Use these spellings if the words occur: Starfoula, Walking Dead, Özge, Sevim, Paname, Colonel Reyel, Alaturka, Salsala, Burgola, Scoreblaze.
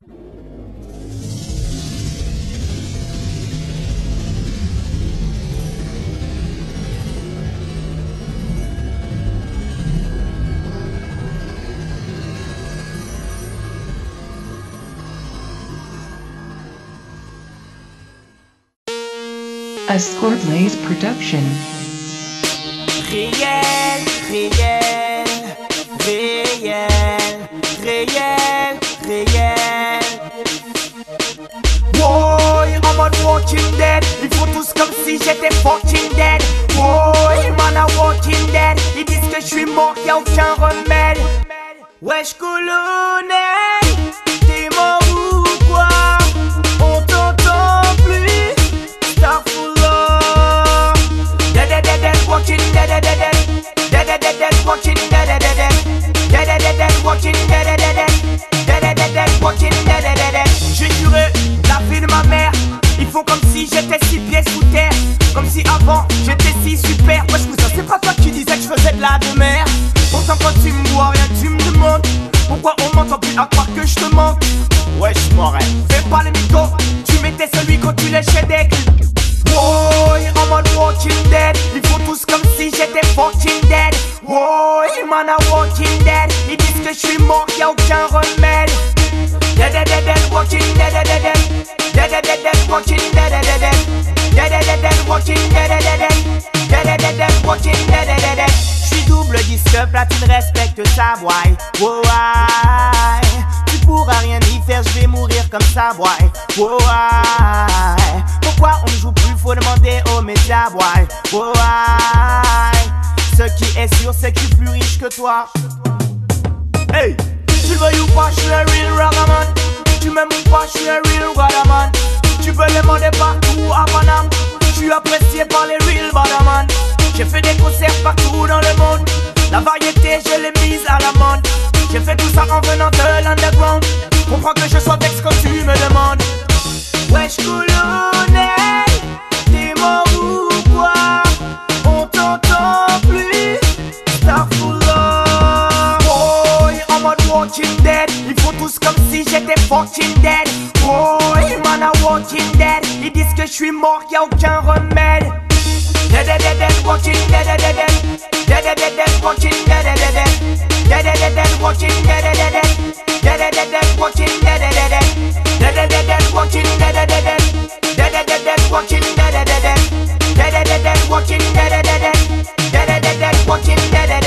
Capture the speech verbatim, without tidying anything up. A Scoreblaze production. Reyel, Reyel, Reyel, Reyel, Reyel. Boy, I'm on Walking Dead. Ils font tous comme si j'étais fucking dead. Boy, man, I'm Walking Dead. Ils disent que je suis mort, y'a aucun remède. Wesh, colonel, t'es mort ou quoi? On t'entend plus, Starfoula. Walking dead, dead, dead, dead, dead, dead, walking dead, dead, dead, dead, dead, dead, walking dead, dead, dead. J'ai juré la vie de ma mère. Ils font comme si j'étais six pieds sous terre, comme si avant j'étais si super. Wesh cousin, c'est pas toi qui disais que je faisais de la de mer. Pourtant quand tu me vois rien, tu me demandes pourquoi on m'entend plus, à croire que je te manque. Wesh m'aurais, fais pas les mythos. Tu m'étais celui quand tu léchais des clés. Boy, I'm on Walking Dead. Ils font tous comme si j'étais fucking dead. Boy, man, I'm Walking Dead. Ils disent que je suis mort, y'a aucun remède. Dead, dead, dead, dead, walking dead, dead, dead, dead, dead, dead, dead, walking dead, dead, dead, dead, dead, dead, dead, walking dead, dead, dead, dead, dead, dead, dead, walking dead, dead, dead, dead. J'suis double disque platine, respecte ça, boy. Why? Tu pourras rien y faire, j'vais mourir comme ça, boy. Why? Pourquoi on me joue plus, faut demander aux médias, boy. Why? Ce qui est sûr, c'est que je suis plus riche que toi. Hey! Tu le veuilles ou pas, je suis un real ragaman. Tu m'aimes ou pas, je suis un real ragaman. Tu peux les demander partout à Paname. Je suis apprécié par les real ragaman. J'ai fait des concerts partout dans le monde. La variété, je l'ai mise à la mode. J'ai fait tout ça en venant de l'underground. Comprends que je sois vexe quand tu me demandes. Wesh colonel, t'es mort ou quoi? On t'entend plus, Starfoula. Boy, I'm on Walking Dead. Ils font tous comme si j'étais fucking dead. Boy, man, I'm Walking Dead. Ils disent que je suis mort, y'a aucun remède. Dead, dead, dead, dead, walking dead, dead, dead, dead, dead, dead, dead, walking dead, dead, dead, dead, dead, dead, dead, walking dead, dead, dead, dead, dead, dead, dead, walking dead, dead, dead, dead, dead, dead, dead, walking dead, dead, dead, dead, dead, dead, dead, walking dead, dead, dead, dead, dead, dead, dead, walking dead, dead, dead, dead, dead, dead, dead, walking dead.